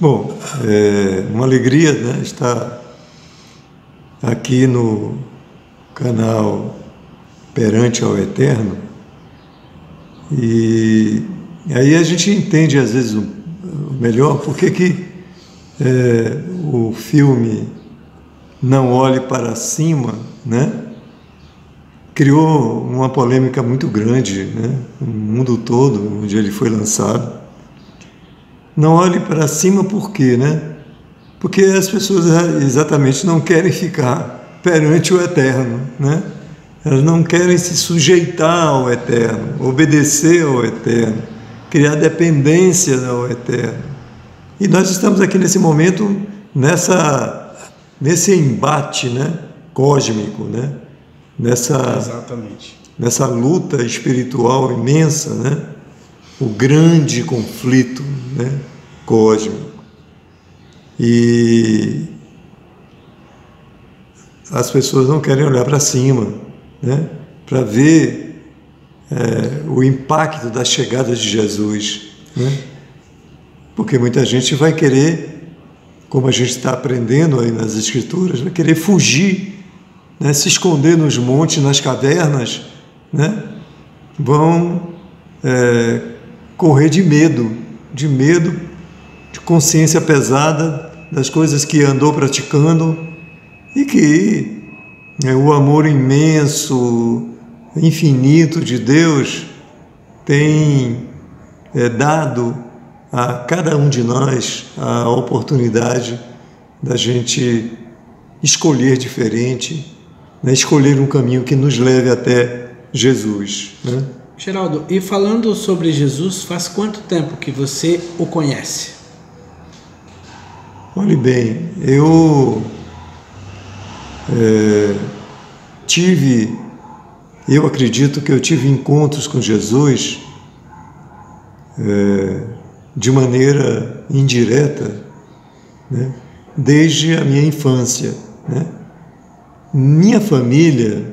Bom, é uma alegria, né, estar aqui no canal Perante ao Eterno. E aí a gente entende às vezes melhor porque que o filme Não Olhe Para Cima, né, criou uma polêmica muito grande, né, no mundo todo, onde ele foi lançado. Não olhe para cima por quê, né? Porque as pessoas exatamente não querem ficar perante o Eterno, né? Elas não querem se sujeitar ao Eterno, obedecer ao Eterno, criar dependência ao Eterno. E nós estamos aqui nesse momento, nesse embate, né, cósmico, né? Nessa luta espiritual imensa, né? O grande conflito, né, cósmico. E as pessoas não querem olhar para cima, né, para ver o impacto da chegada de Jesus, né? Porque muita gente vai querer, como a gente está aprendendo aí nas Escrituras, vai querer fugir, né, se esconder nos montes, nas cavernas, né, vão correr de medo, de consciência pesada das coisas que andou praticando e que o amor imenso, infinito de Deus tem dado a cada um de nós a oportunidade da gente escolher diferente, né, escolher um caminho que nos leve até Jesus, né? Geraldo, e falando sobre Jesus, faz quanto tempo que você o conhece? Olhe bem, eu acredito que eu tive encontros com Jesus de maneira indireta, né, desde a minha infância, né? Minha família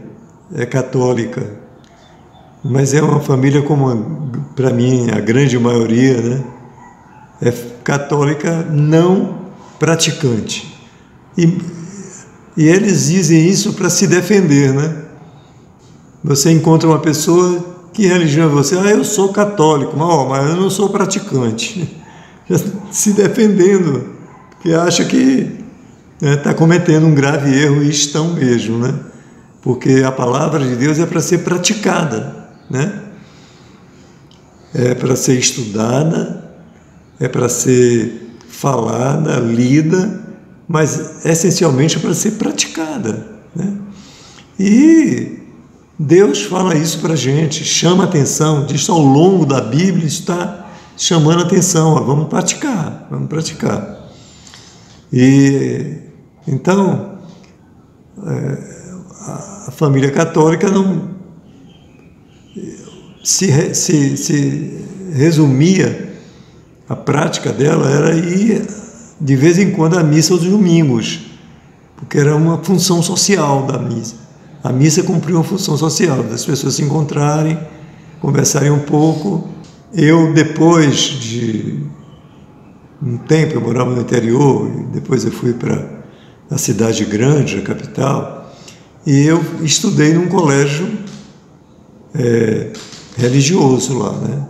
é católica, mas é uma família, como para mim a grande maioria, né, é católica não praticante. E eles dizem isso para se defender, né? Você encontra uma pessoa, que religião é você? Ah, eu sou católico, mas eu não sou praticante. Já se defendendo, porque acha que está cometendo um grave erro, e estão mesmo, né? Porque a palavra de Deus é para ser praticada, né? É para ser estudada, é para ser falada, lida, mas essencialmente é para ser praticada, né? E Deus fala isso para a gente, chama atenção, diz ao longo da Bíblia, está chamando atenção, vamos praticar. E então a família católica não se resumia, a prática dela era ir de vez em quando à missa aos domingos, porque era uma função social da missa. A missa cumpriu uma função social, das pessoas se encontrarem, conversarem um pouco. Eu, depois de um tempo, eu morava no interior, e depois eu fui para a cidade grande, a capital, e eu estudei num colégio religioso lá, né?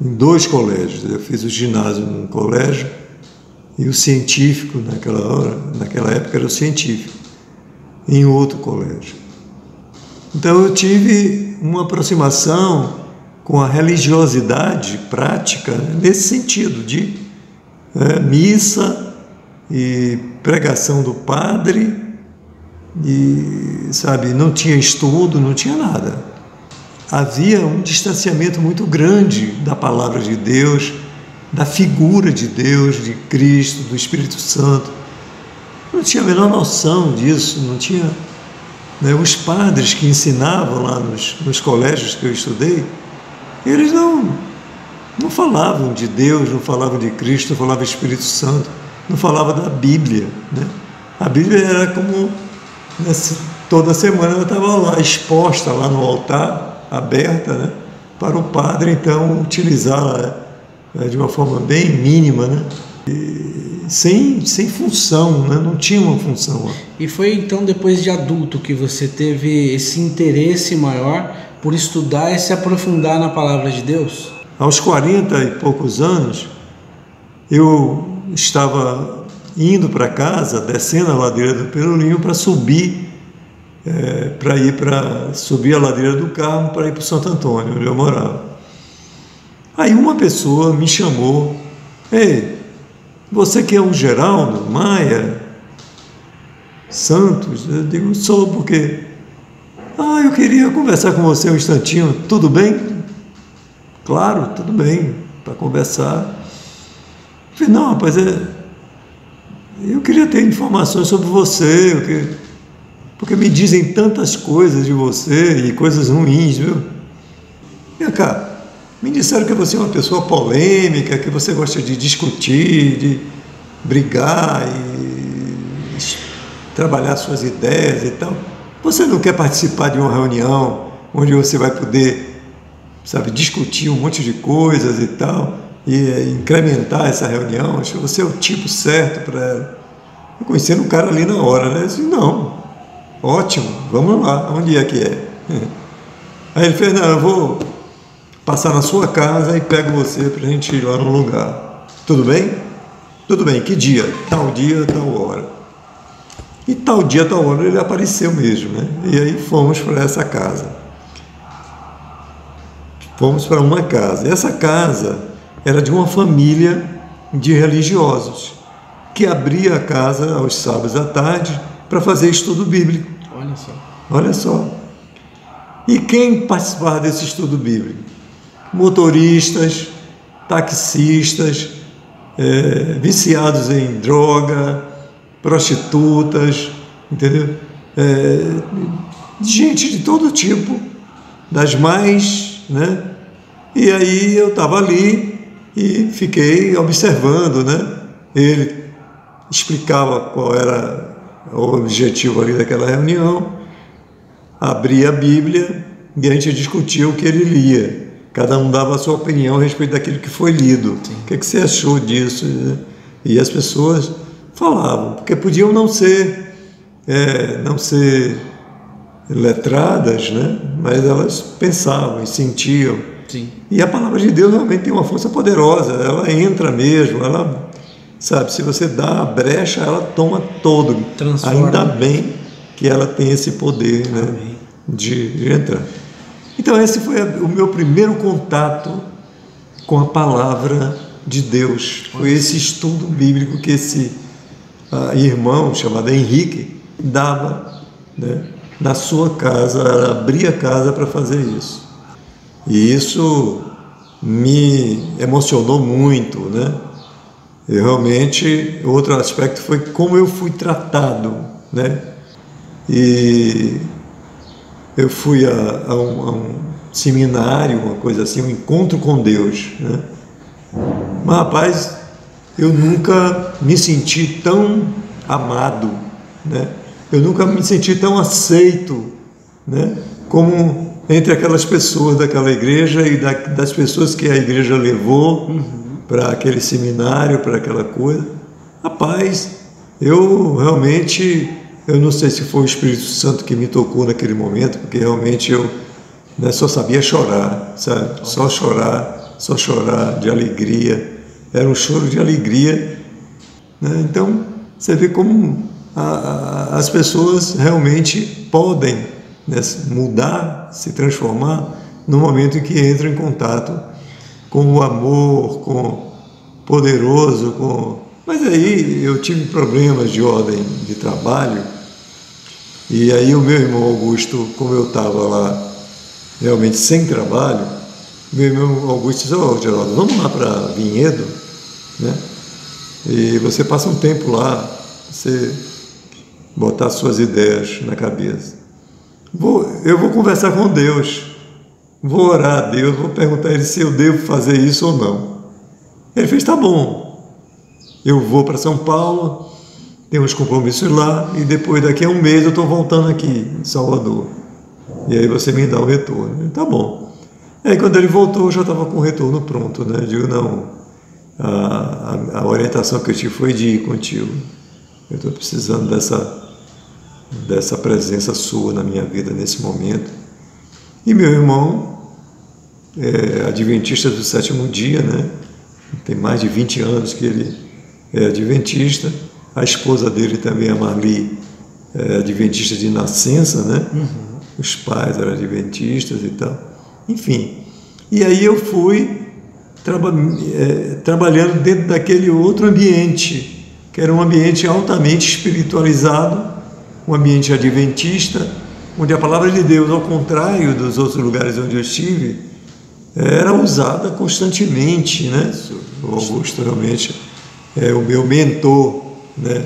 Em dois colégios. Eu fiz o ginásio num colégio e o científico, naquela época era o científico, em outro colégio. Então eu tive uma aproximação com a religiosidade prática nesse sentido de missa e pregação do padre, e sabe, não tinha estudo, não tinha nada. Havia um distanciamento muito grande da palavra de Deus, da figura de Deus, de Cristo, do Espírito Santo. Não tinha a menor noção disso, não tinha, né? Os padres que ensinavam lá nos colégios que eu estudei, eles não falavam de Deus, não falavam de Cristo, não falavam do Espírito Santo, não falavam da Bíblia, né? A Bíblia era como, toda semana ela estava lá, exposta lá no altar, aberta, né, para o padre então utilizar de uma forma bem mínima, né? Sem função, né? Não tinha uma função. E foi então depois de adulto que você teve esse interesse maior por estudar e se aprofundar na Palavra de Deus? Aos 40 e poucos anos, eu estava indo para casa, descendo a ladeira do Pelourinho para subir, subir a ladeira do carro para ir para o Santo Antônio, onde eu morava. Aí uma pessoa me chamou: "Ei, você que é o Geraldo Maia Santos?" Eu digo: "Sou, por quê?" "Ah, eu queria conversar com você um instantinho, tudo bem?" "Claro, tudo bem, para conversar." Eu falei: "Não, rapaz, eu queria ter informações sobre você, porque me dizem tantas coisas de você e coisas ruins, viu? Vem cá, me disseram que você é uma pessoa polêmica, que você gosta de discutir, de brigar e trabalhar suas ideias e tal. Você não quer participar de uma reunião onde você vai poder, sabe, discutir um monte de coisas e tal, e incrementar essa reunião? Acho que você é o tipo certo para ela." Eu conheci um cara ali na hora, né? Eu disse: "Não, ótimo, vamos lá, onde é que é?" Aí ele fez: "Não, eu vou passar na sua casa e pego você para a gente ir lá num lugar. Tudo bem?" "Tudo bem, que dia?" "Tal dia, tal hora." E tal dia, tal hora ele apareceu mesmo, né? E aí fomos para essa casa. Fomos para uma casa. E essa casa era de uma família de religiosos que abria a casa aos sábados à tarde para fazer estudo bíblico. Olha só. Olha só. E quem participava desse estudo bíblico? Motoristas, taxistas, viciados em droga, prostitutas, entendeu? Gente de todo tipo, das mais, né? E aí eu estava ali e fiquei observando, né? Ele explicava qual era o objetivo ali daquela reunião, abria a Bíblia e a gente discutia o que ele lia. Cada um dava a sua opinião a respeito daquilo que foi lido. Sim. O que é que você achou disso? E as pessoas falavam, porque podiam não ser letradas, né? Mas elas pensavam e sentiam. Sim. E a palavra de Deus realmente tem uma força poderosa, ela entra mesmo, ela, sabe, se você dá a brecha, ela toma todo. Transforma. Ainda bem que ela tem esse poder, né, de entrar. Então esse foi o meu primeiro contato com a Palavra de Deus, foi esse estudo bíblico que esse irmão chamado Henrique dava, né, na sua casa. Ela abria a casa para fazer isso, e isso me emocionou muito, né? E realmente outro aspecto foi como eu fui tratado, né? E eu fui a um seminário, uma coisa assim, um encontro com Deus, né? Mas, rapaz, eu nunca me senti tão amado, né? Eu nunca me senti tão aceito, né, como entre aquelas pessoas daquela igreja e das pessoas que a igreja levou, uhum, para aquele seminário, para aquela coisa. Rapaz, eu realmente... Eu não sei se foi o Espírito Santo que me tocou naquele momento, porque realmente eu, né, só sabia chorar, sabe? Só chorar de alegria. Era um choro de alegria, né? Então, você vê como as pessoas realmente podem, né, mudar, se transformar, no momento em que entram em contato com o amor, com o poderoso, Mas aí eu tive problemas de ordem de trabalho. E aí o meu irmão Augusto, como eu estava lá realmente sem trabalho, meu irmão Augusto disse: "Ó, Geraldo, vamos lá para Vinhedo, né? E você passa um tempo lá, você botar suas ideias na cabeça. Eu vou conversar com Deus, vou orar a Deus, vou perguntar a Ele se eu devo fazer isso ou não." Ele fez: "Tá bom, eu vou para São Paulo, tem uns compromissos lá, e depois daqui a um mês eu estou voltando aqui em Salvador, e aí você me dá o retorno." Tá bom. Aí quando ele voltou, eu já estava com o retorno pronto, né? Eu digo: "Não, a orientação que eu tive foi de ir contigo. Eu estou precisando dessa presença sua na minha vida nesse momento. E meu irmão, adventista do sétimo dia, né? Tem mais de 20 anos que ele é adventista. A esposa dele também, a Marli, é adventista de nascença, né? Uhum. Os pais eram adventistas e tal. Enfim, e aí eu fui trabalhando dentro daquele outro ambiente, que era um ambiente altamente espiritualizado, um ambiente adventista, onde a palavra de Deus, ao contrário dos outros lugares onde eu estive, era usada constantemente, né? O Augusto realmente é o meu mentor, né,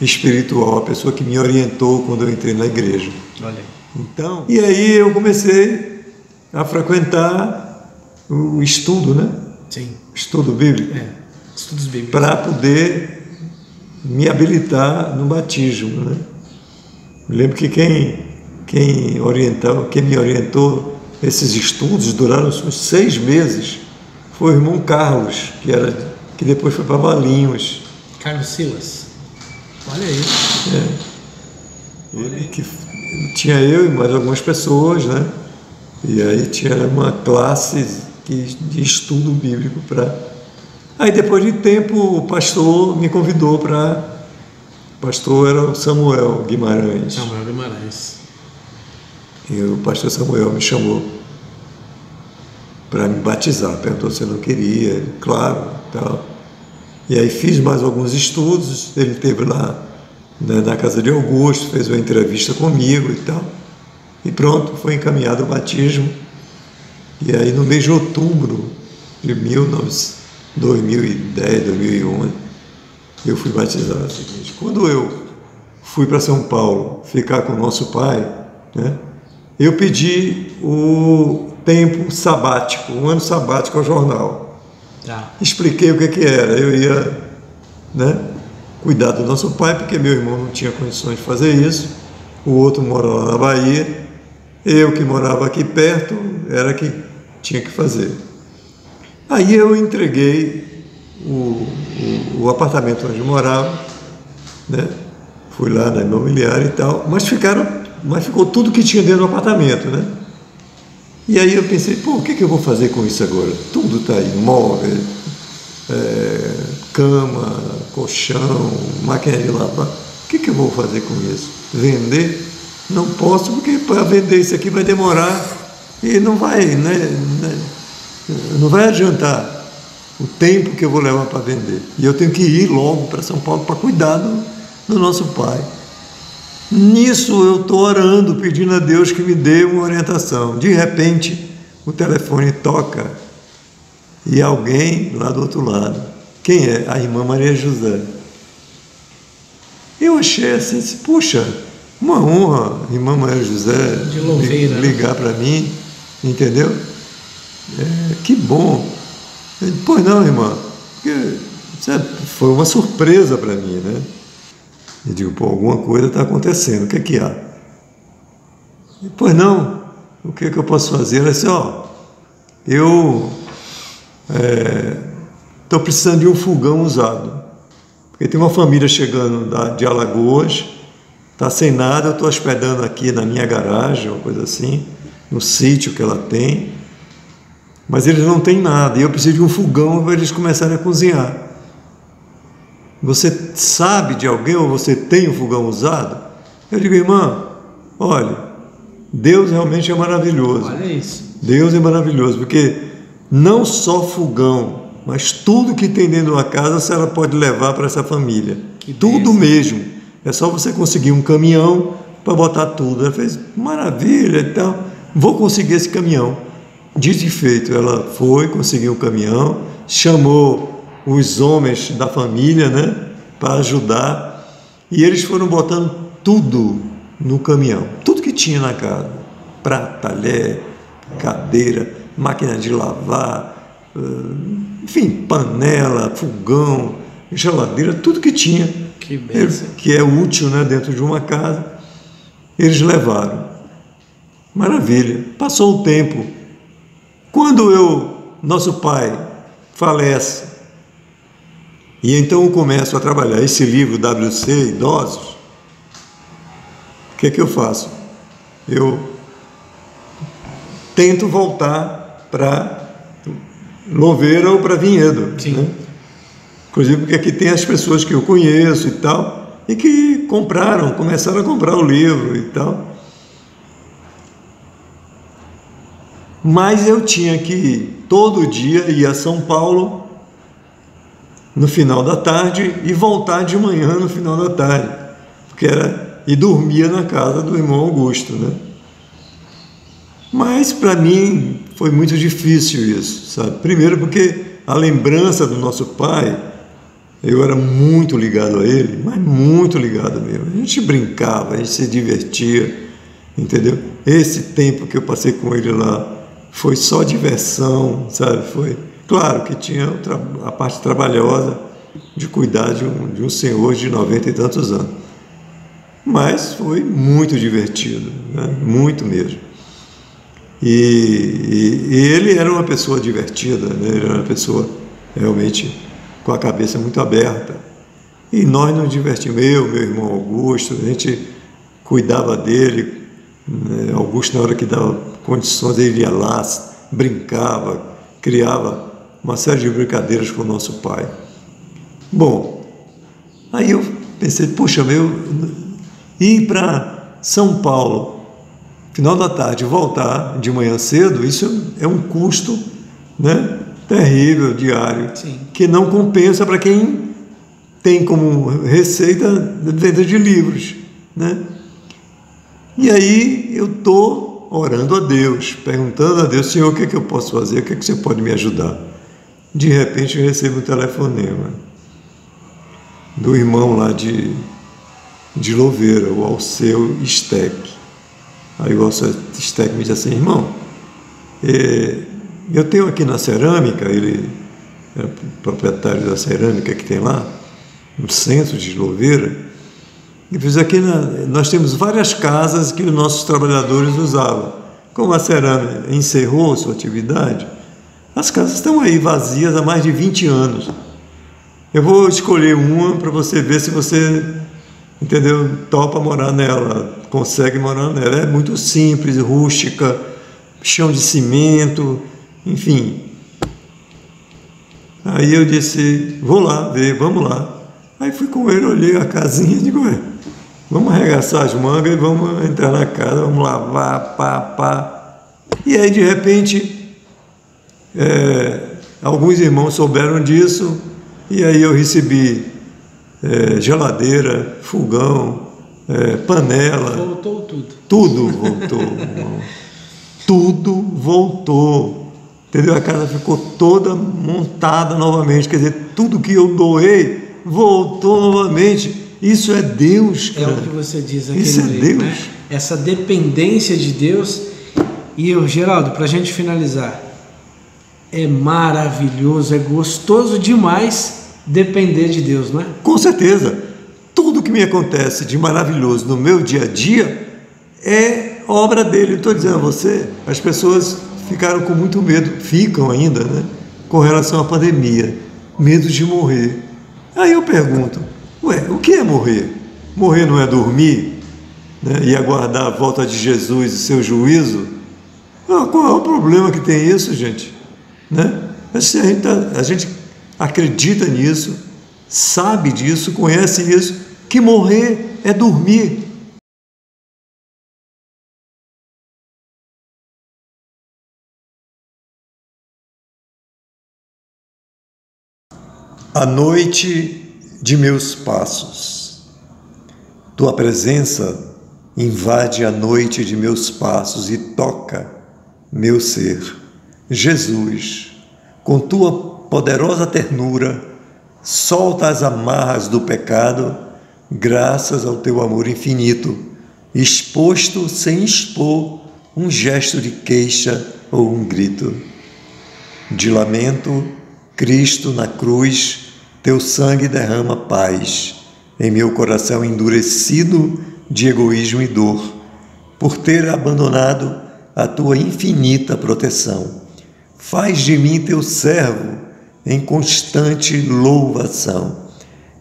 espiritual, a pessoa que me orientou quando eu entrei na igreja. Olha. Então, e aí eu comecei a frequentar o estudo, né? Sim. Estudo bíblico. É. Estudos bíblicos. Para poder me habilitar no batismo, né? Eu lembro que quem me orientou esses estudos duraram uns 6 meses. Foi o irmão Carlos, que depois foi para Valinhos. Carlos Silas. Olha aí. É. Ele que tinha eu e mais algumas pessoas, né? E aí tinha uma classe de estudo bíblico para. Aí depois de tempo o pastor me convidou para. O pastor era o Samuel Guimarães. Samuel Guimarães. E o pastor Samuel me chamou para me batizar, perguntou se eu não queria, claro, tal. E aí fiz mais alguns estudos, ele esteve lá, né, na casa de Augusto, fez uma entrevista comigo e tal. E pronto, foi encaminhado o batismo. E aí no mês de outubro de 2010, 2011, eu fui batizado. Quando eu fui para São Paulo ficar com o nosso pai, né, eu pedi o tempo sabático, um ano sabático ao jornal. Ah. Expliquei o que era. Eu ia, né, cuidar do nosso pai, porque meu irmão não tinha condições de fazer isso, o outro morava lá na Bahia, eu que morava aqui perto, era que tinha que fazer. Aí eu entreguei o apartamento onde eu morava, né? Fui lá na imobiliária e tal, mas ficou tudo que tinha dentro do apartamento, né? E aí eu pensei, pô, o que eu vou fazer com isso agora? Tudo está aí, móvel, cama, colchão, máquina de lavar. O que eu vou fazer com isso? Vender? Não posso, porque para vender isso aqui vai demorar e não vai, né? Não vai adiantar o tempo que eu vou levar para vender. E eu tenho que ir logo para São Paulo para cuidar do nosso pai. Nisso eu estou orando, pedindo a Deus que me dê uma orientação. De repente, o telefone toca e alguém lá do outro lado. Quem é? A irmã Maria José. Eu achei assim, puxa, uma honra, irmã Maria José, de Louveira, ligar para mim, entendeu? É, que bom. Eu disse, pois não, irmã, porque foi uma surpresa para mim, né? Eu digo, pô, alguma coisa está acontecendo, o que é que há? E, pois não, o que é que eu posso fazer? Ela disse, ó, eu estou precisando de um fogão usado, porque tem uma família chegando de Alagoas, está sem nada, eu estou hospedando aqui na minha garagem, uma coisa assim, no sítio que ela tem, mas eles não têm nada, e eu preciso de um fogão para eles começarem a cozinhar. Você sabe de alguém, ou você tem um fogão usado? Eu digo, irmã, olha, Deus realmente é maravilhoso. Olha isso. Deus é maravilhoso, porque não só fogão, mas tudo que tem dentro de uma casa, a senhora pode levar para essa família. Que tudo mesmo. É só você conseguir um caminhão para botar tudo. Ela fez, maravilha e tal, vou conseguir esse caminhão. Dito e feito, ela foi, conseguiu o caminhão, chamou os homens da família, né, para ajudar, e eles foram botando tudo no caminhão, tudo que tinha na casa, prata, talher, cadeira, máquina de lavar, enfim, panela, fogão, geladeira, tudo que tinha, que é útil, né, dentro de uma casa, eles levaram. Maravilha, passou o tempo. Quando nosso pai falece E então eu começo a trabalhar esse livro WC, Idosos. O que é que eu faço? Eu tento voltar para Louveira ou para Vinhedo. Sim. Né? Inclusive porque aqui tem as pessoas que eu conheço e tal, e que compraram, começaram a comprar o livro e tal. Mas eu tinha que ir todo dia, ir a São Paulo no final da tarde e voltar de manhã no final da tarde, porque era, e dormia na casa do irmão Augusto, né? Mas para mim foi muito difícil isso, sabe? Primeiro porque a lembrança do nosso pai, eu era muito ligado a ele, mas muito ligado mesmo. A gente brincava, a gente se divertia, entendeu? Esse tempo que eu passei com ele lá foi só diversão, sabe? Foi claro que tinha a parte trabalhosa de cuidar de um senhor de 90 e tantos anos, mas foi muito divertido, né? Muito mesmo. E ele era uma pessoa divertida, né? Ele era uma pessoa realmente com a cabeça muito aberta, e nós nos divertimos. Meu irmão Augusto, a gente cuidava dele, né? Augusto, na hora que dava condições, ele ia lá, brincava, criava uma série de brincadeiras com o nosso pai. Bom, aí eu pensei, puxa, ir para São Paulo final da tarde, voltar de manhã cedo, isso é um custo, né, terrível, diário. Sim. Que não compensa para quem tem como receita venda de livros, né? E aí eu estou orando a Deus, perguntando a Deus, Senhor, o que é que eu posso fazer? O que é que você pode me ajudar? De repente eu recebo um telefonema do irmão lá de Louveira, o Alceu Estec. Aí o Alceu Estec me diz assim, irmão, eu tenho aqui na cerâmica, ele era proprietário da cerâmica que tem lá, no centro de Louveira, e fiz aqui, nós temos várias casas que os nossos trabalhadores usavam. Como a cerâmica encerrou sua atividade, as casas estão aí vazias há mais de 20 anos. Eu vou escolher uma para você ver se você, entendeu, topa morar nela, consegue morar nela. É muito simples, rústica, chão de cimento, enfim. Aí eu disse, vou lá ver, vamos lá. Aí fui com ele, olhei a casinha e digo, vamos arregaçar as mangas e vamos entrar na casa, vamos lavar, pá. E aí, de repente, alguns irmãos souberam disso, e aí eu recebi geladeira, fogão, panela. Voltou tudo. Tudo voltou, irmão. Tudo voltou. Entendeu? A casa ficou toda montada novamente. Quer dizer, tudo que eu doei voltou novamente. Isso é Deus, cara. É o que você diz aqui. Isso é Deus. Né? Essa dependência de Deus. E eu, Geraldo, para a gente finalizar, é maravilhoso, é gostoso demais depender de Deus, não é? Com certeza. Tudo que me acontece de maravilhoso no meu dia a dia é obra dele. Estou dizendo a você, as pessoas ficaram com muito medo, ficam ainda, né? Com relação à pandemia, medo de morrer. Aí eu pergunto, o que é morrer? Morrer não é dormir, né? E aguardar a volta de Jesus e seu juízo? Qual é o problema que tem isso, gente? Né? A gente acredita nisso, sabe disso, conhece isso, que morrer é dormir. A noite de meus passos, tua presença invade a noite de meus passos e toca meu ser. Jesus, com tua poderosa ternura, solta as amarras do pecado, graças ao teu amor infinito, exposto sem expor um gesto de queixa ou um grito. De lamento, Cristo na cruz, teu sangue derrama paz, em meu coração endurecido de egoísmo e dor, por ter abandonado a tua infinita proteção. Faz de mim teu servo, em constante louvação.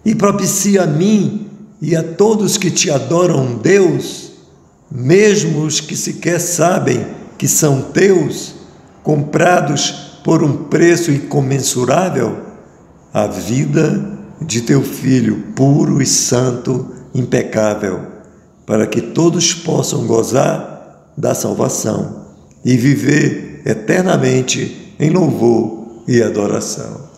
E propicia a mim e a todos que te adoram, Deus, mesmo os que sequer sabem que são teus, comprados por um preço incomensurável, a vida de teu Filho puro e santo, impecável, para que todos possam gozar da salvação e viver eternamente em louvor e adoração.